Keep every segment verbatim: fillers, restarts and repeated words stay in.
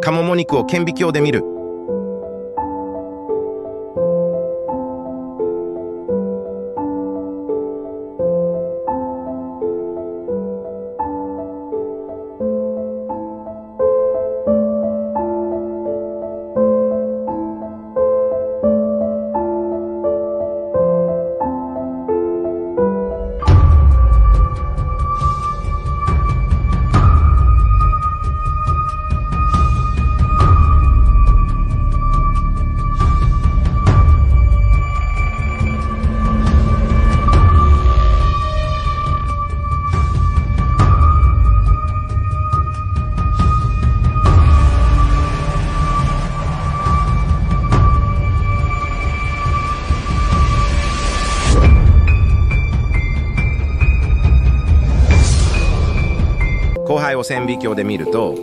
カモモ肉を顕微鏡で見る。後輩を顕微鏡で見ると、フ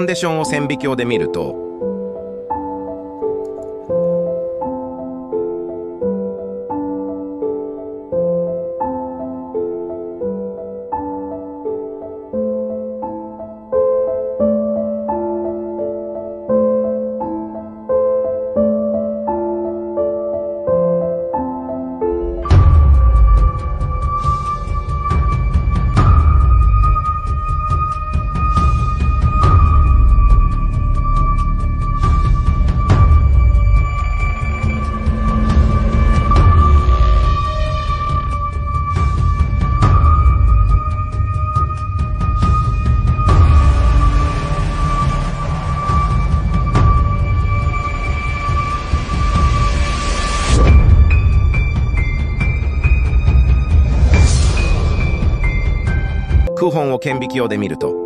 ァンデーションを顕微鏡で見ると、空本を顕微鏡で見ると、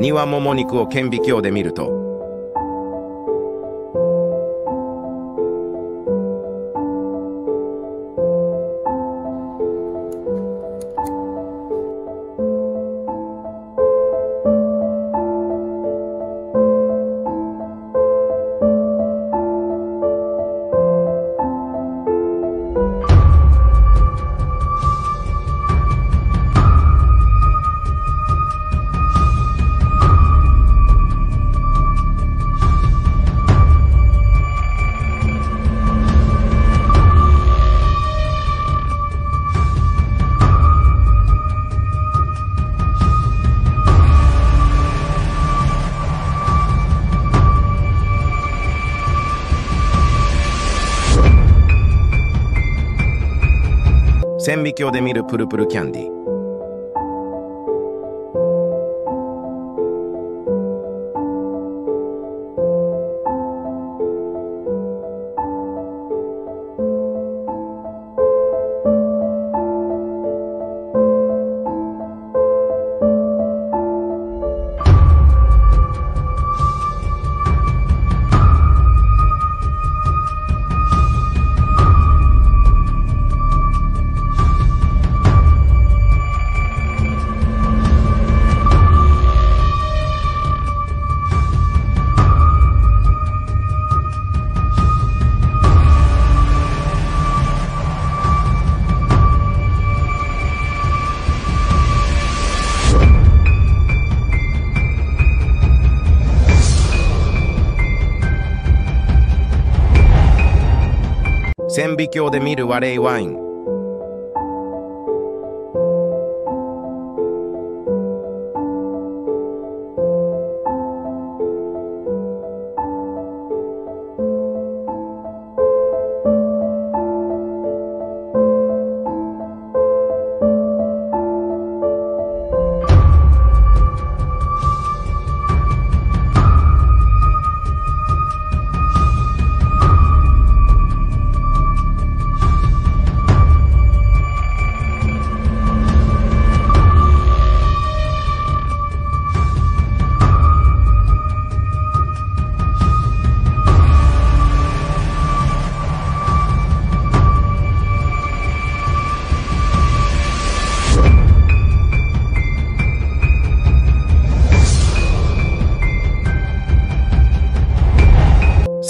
庭もも肉を顕微鏡で見ると、顕微鏡で見るプルプルキャンディ。顕微鏡で見るワレイワイン。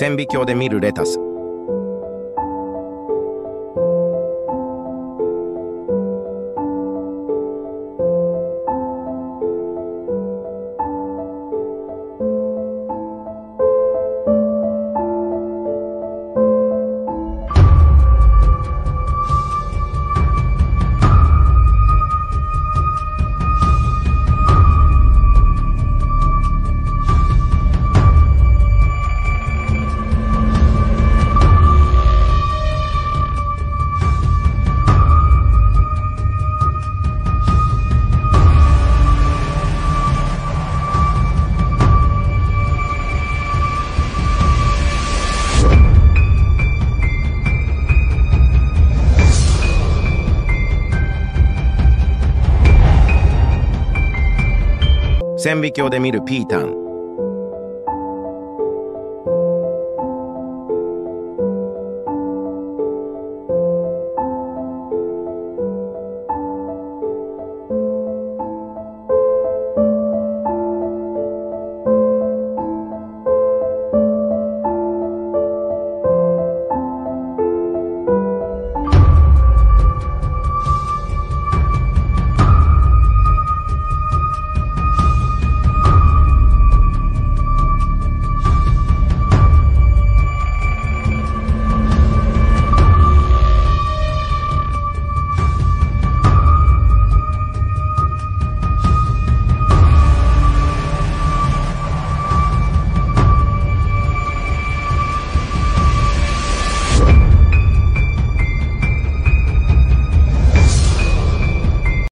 顕微鏡で見るレタス。顕微鏡で見るピータン。